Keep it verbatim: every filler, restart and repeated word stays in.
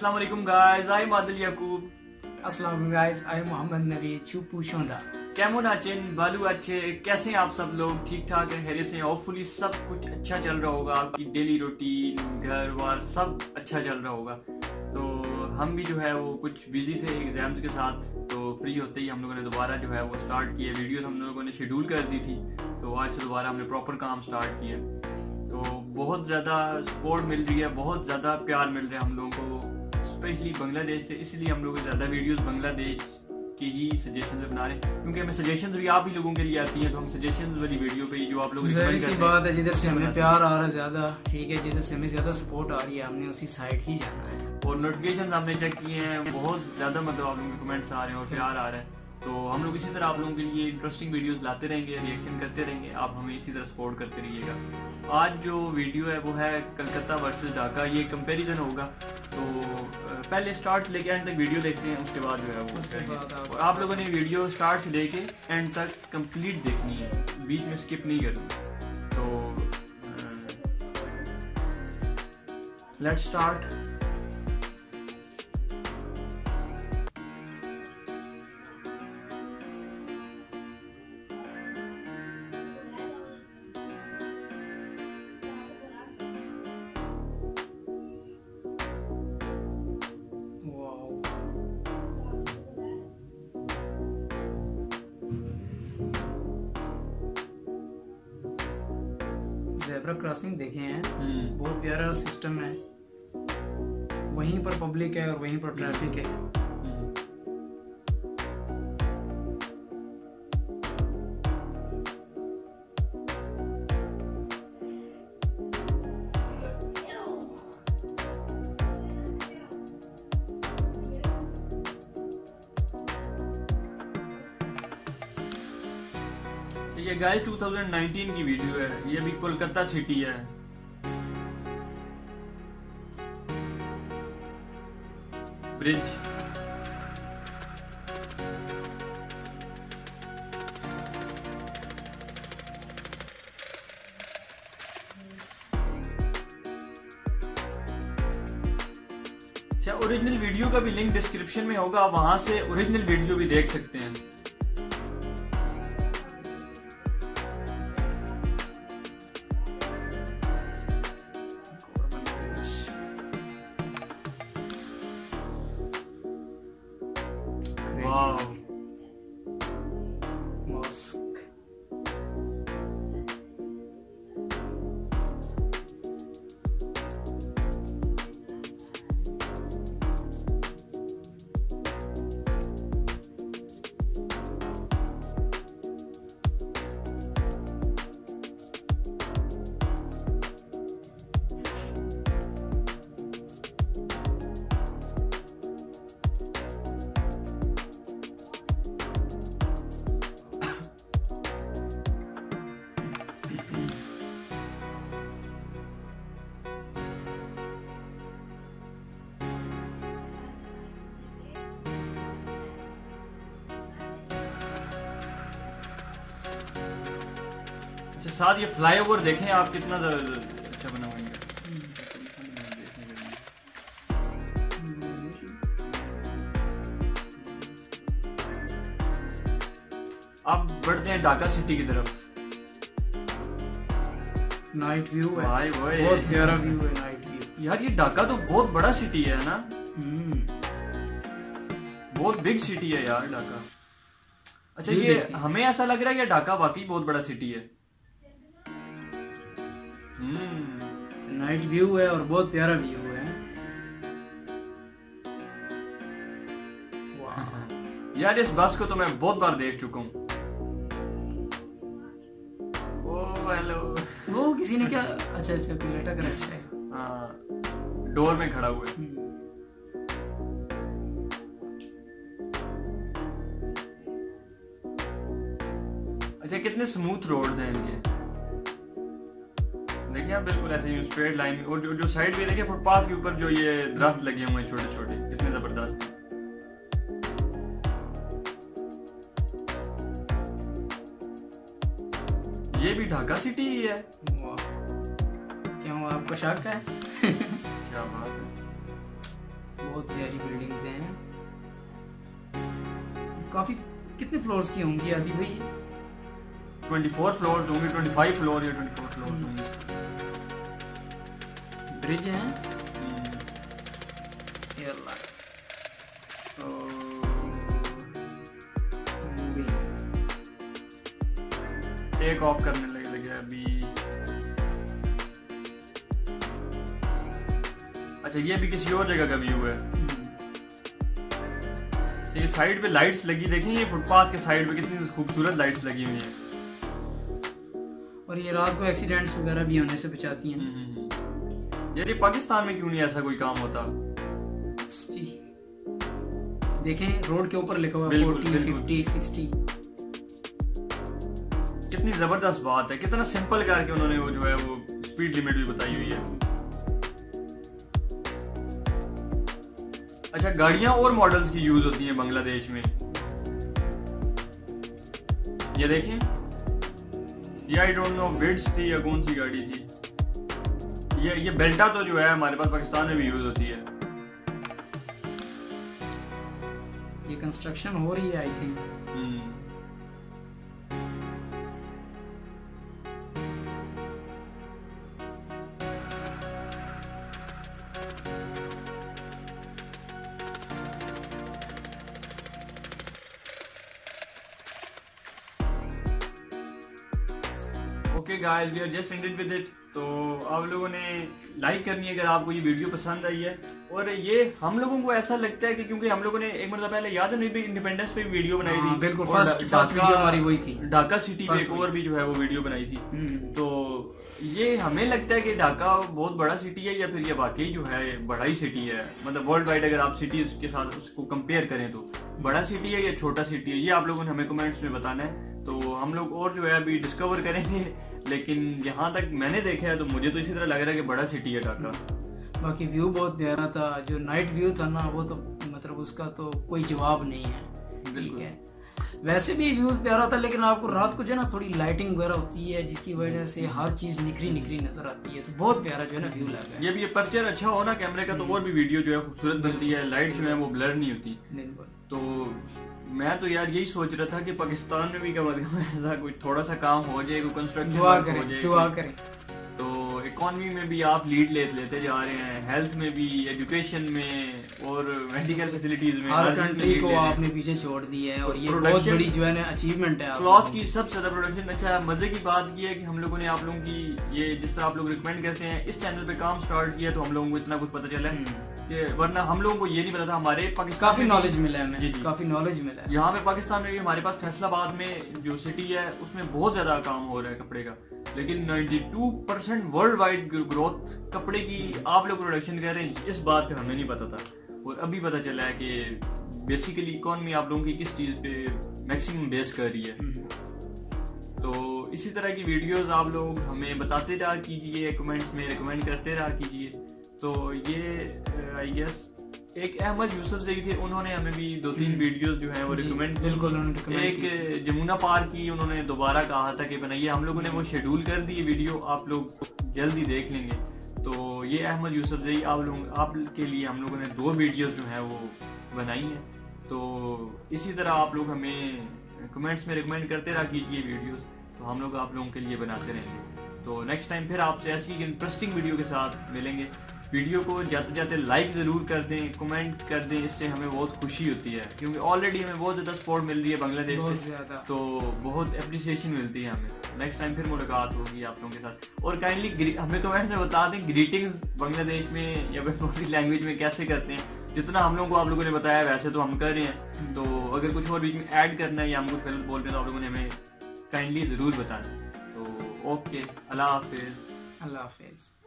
अस्सलाम वालेकुम guys, I am आदल याकूब। अस्सलाम वालेकुम guys, I am Mohammad Nabi. छुपू शोंदा Camon Aachen बालू अच्छे, कैसे हैं आप सब लोग? ठीक ठाक हैं, खैरियत से? होपफुली सब कुछ अच्छा चल रहा होगा, आपकी डेली रूटीन, घर वार सब अच्छा चल रहा होगा। तो हम भी जो है वो कुछ बिजी थे एग्जाम्स के साथ, तो फ्री होते ही हम लोगों ने दोबारा जो है वो स्टार्ट किए वीडियोस। हम लोगों ने शेड्यूल कर दी थी, तो आज से दोबारा हमने प्रॉपर काम स्टार्ट किया। तो बहुत ज़्यादा सपोर्ट मिल रही है, बहुत ज़्यादा प्यार मिल रहा है हम लोगों को, स्पेशली बांग्लादेश से। इसलिए हम लोग ज़्यादा वीडियोज़ बांग्लादेश के ही सजेशन बना रहे हैं, क्योंकि हमें सजेशन भी आप ही लोगों के लिए आती हैं। तो हम सजेशन वाली वीडियो पे जो आप लोग रिकमेंड करते हैं, बात है जिधर से हमें प्यार आ रहा है ज़्यादा, ठीक है, जिधर से हमें ज़्यादा सपोर्ट आ रही है, हमने उसी साइड ही जाना है। और नोटिफिकेशन हमने चेक किए हैं, बहुत ज़्यादा मतलब आप लोगों के कमेंट्स आ रहे हैं और प्यार आ रहा है। तो हम लोग इसी तरह आप लोगों के लिए इंटरेस्टिंग वीडियोस लाते रहेंगे, रिएक्शन करते रहेंगे, आप हमें इसी तरह सपोर्ट करते रहिएगा। आज जो वीडियो है वो है कलकत्ता वर्सेस ढाका, ये कंपैरिजन होगा। तो पहले स्टार्ट से लेके एंड तक वीडियो देखते हैं, उसके बाद जो है वो करेंगे। और आप लोगों ने वीडियो स्टार्ट से लेके एंड तक कंप्लीट देखनी है, बीच में स्किप नहीं करनी। तो लेट्स स्टार्ट। ज़ेब्रा क्रॉसिंग देखे हैं, बहुत प्यारा सिस्टम है, वहीं पर पब्लिक है और वहीं पर ट्रैफिक है। ये गाइस टू थाउजेंड नाइनटीन की वीडियो है, ये अभी कोलकाता सिटी है। ब्रिज अच्छा, ओरिजिनल वीडियो का भी लिंक डिस्क्रिप्शन में होगा, आप वहां से ओरिजिनल वीडियो भी देख सकते हैं। साथ ये फ्लाईओवर देखें आप, कितना अच्छा बना हुआ है। अब बढ़ते हैं ढाका सिटी की तरफ। नाइट व्यू है, बहुत प्यारा व्यू है नाइट व्यू। यार ये ढाका तो बहुत बड़ा सिटी है ना, बहुत बिग सिटी है यार ढाका। अच्छा ये हमें ऐसा लग रहा है कि ढाका वाकई बहुत बड़ा सिटी है। नाइट व्यू है और बहुत प्यारा व्यू है। वाह यार, इस बस को तो मैं बहुत बार देख चुका हूँ। वो किसी ने क्या अच्छा अच्छा लटक रखा है, हाँ, डोर में खड़ा हुआ है। अच्छा कितने स्मूथ रोड हैं इनके, देखिए आप, बिल्कुल ऐसे ही स्ट्रेट लाइन। और जो जो साइड पे देखिए फुटपाथ के ऊपर जो ये दरख्त लगे हुए हैं छोटे छोटे, कितने जबरदस्त। ये भी ढाका सिटी ही है। वाह, क्यों आपको शक है? क्या बात है। बहुत प्यारी बिल्डिंग्स हैं। काफी कितने फ्लोर्स की होंगी अभी भाई? चौबीस फ्लोर होंगे, पच्चीस फ्लोर या चौबीस फ्लोर होंगे। ब्रिज हैं। तो टेक ऑफ करने लगे लगे अभी। अच्छा, ये भी किसी और जगह का व्यू है। ये साइड पे लाइट्स लगी, देखें ये फुटपाथ के साइड पे कितनी खूबसूरत लाइट्स लगी हुई हैं। और ये रात को एक्सीडेंट्स वगैरह भी होने से बचाती हैं। यार पाकिस्तान में क्यों नहीं ऐसा कोई काम होता? देखें रोड के ऊपर लिखा हुआ चालीस, पचास, साठ। कितनी जबरदस्त बात है, कितना सिंपल करके उन्होंने वो जो है वो स्पीड लिमिट भी बताई हुई है। अच्छा, गाड़ियां और मॉडल्स की यूज होती हैं बांग्लादेश में। ये देखें, आई डोंट नो विड्स थी या कौन सी गाड़ी थी। ये ये बेल्टा तो जो है हमारे पास पाकिस्तान में भी यूज होती है। ये कंस्ट्रक्शन हो रही है I think. Okay guys, we are just ended with it. तो आप लोगों ने लाइक करनी है अगर आपको ये वीडियो पसंद आई है। और ये हम लोगों को ऐसा लगता है कि क्योंकि हम लोगों ने एक मतलब पहले याद है नहीं, इंडिपेंडेंस पे वीडियो बनाई थी, बिल्कुल फर्स्ट फर्स्ट वीडियो हमारी वही थी, ढाका सिटी पे एक और भी जो है वो वीडियो बनाई थी। तो ये हमें लगता है कि ढाका बहुत बड़ा सिटी है या फिर ये वाकई जो है बड़ा ही सिटी है, मतलब वर्ल्ड वाइड अगर आप सिटीज के साथ उसको कंपेयर करें तो बड़ा सिटी है या छोटा सिटी है, ये आप लोगों ने हमें कमेंट्स में बताना है। तो हम लोग और जो है अभी डिस्कवर करेंगे, लेकिन यहाँ तक मैंने देखा है तो मुझे तो इसी तरह लग रहा है कि बड़ा सिटी है ढाका। बाकी व्यू बहुत प्यारा था, जो नाइट व्यू था ना वो तो मतलब उसका तो कोई जवाब नहीं है। बिल्कुल है, वैसे भी व्यू प्यारा था, लेकिन आपको रात को जो है ना थोड़ी लाइटिंग वगैरह होती है जिसकी वजह से हर चीज निखरी निखरी नजर आती है, तो बहुत प्यारा जो है ना व्यू लगा है। ये भी पर्चर अच्छा हो ना कैमरे का तो और भी वीडियो जो है खूबसूरत बनती है, लाइट जो है वो ब्लर नहीं होती। तो मैं तो यार यही सोच रहा था कि पाकिस्तान में भी कम ऐसा कोई थोड़ा सा काम हो जाए, कोई कंस्ट्रक्शन हो जाए, तो इकोनॉमी में भी आप लीड ले लेते जा रहे हैं, हेल्थ में भी, एजुकेशन में और मेडिकल फैसिलिटीज में, हर कंट्री को आपने पीछे छोड़ दी है। और ये बहुत बड़ी जो है ना अचीवमेंट है क्लॉथ की, सबसे ज्यादा प्रोडक्शन। अच्छा, मजे की बात ये है कि हम लोगों ने आप लोगों की ये जिस तरह आप लोग रिकमेंड करते हैं इस चैनल पे काम स्टार्ट किया, तो हम लोगों को इतना कुछ पता चला है, वरना हम लोगों को ये नहीं पता था। हमारे पाकिस्तान काफी नॉलेज मिला है हमें, काफी नॉलेज मिला है। यहाँ पे पाकिस्तान में भी हमारे पास फैसलाबाद में जो सिटी है उसमें बहुत ज्यादा काम हो रहा है कपड़े का, लेकिन बानवे परसेंट वर्ल्ड वाइड ग्रोथ कपड़े की आप लोग प्रोडक्शन कर रहे हैं, इस बात का हमें नहीं पता था। और अभी पता चला है कि बेसिकली इकोनॉमी आप लोगों की किस चीज पे मैक्सिमम बेस कर रही है। तो इसी तरह की वीडियोज आप लोग हमें बताते रहा कीजिए, कमेंट्स में रिकमेंड करते रहा कीजिए। तो ये आई गेस एक अहमद यूसुफ जई थे, उन्होंने हमें भी दो तीन वीडियोस जो है वो रिकमेंड, बिल्कुल एक जमुना पार की उन्होंने दोबारा कहा था कि बनाइए, हम लोगों ने वो शेड्यूल कर दी, वीडियो आप लोग जल्दी देख लेंगे। तो ये अहमद यूसुफ जई आप लोग आपके लिए हम लोगों ने दो वीडियोस जो है वो बनाई हैं। तो इसी तरह आप लोग हमें कमेंट्स में रिकमेंड करते रहा कीजिए वीडियोज़, तो हम लोग आप लोगों के लिए बनाते रहेंगे। तो नेक्स्ट टाइम फिर आपसे ऐसी इंटरेस्टिंग वीडियो के साथ मिलेंगे। वीडियो को जाते जाते लाइक ज़रूर कर दें, कमेंट कर दें, इससे हमें बहुत खुशी होती है, क्योंकि ऑलरेडी हमें बहुत ज़्यादा सपोर्ट मिल रही है बांग्लादेश से, तो बहुत अप्रिसिएशन मिलती है हमें। नेक्स्ट टाइम फिर मुलाकात होगी आप लोगों के साथ। और काइंडली हमें कमेंट्स में बता दें ग्रीटिंग्स बांग्लादेश में या फिर लैंग्वेज में कैसे करते हैं, जितना हम लोगों को आप लोगों ने बताया वैसे तो हम कर रहे हैं। तो अगर कुछ और बीच में ऐड करना है या हम कुछ गलत बोल रहे हैं तो आप लोगों ने हमें काइंडली ज़रूर बताना। तो ओके, अल्लाह हाफिज़, अल्लाह हाफिज़।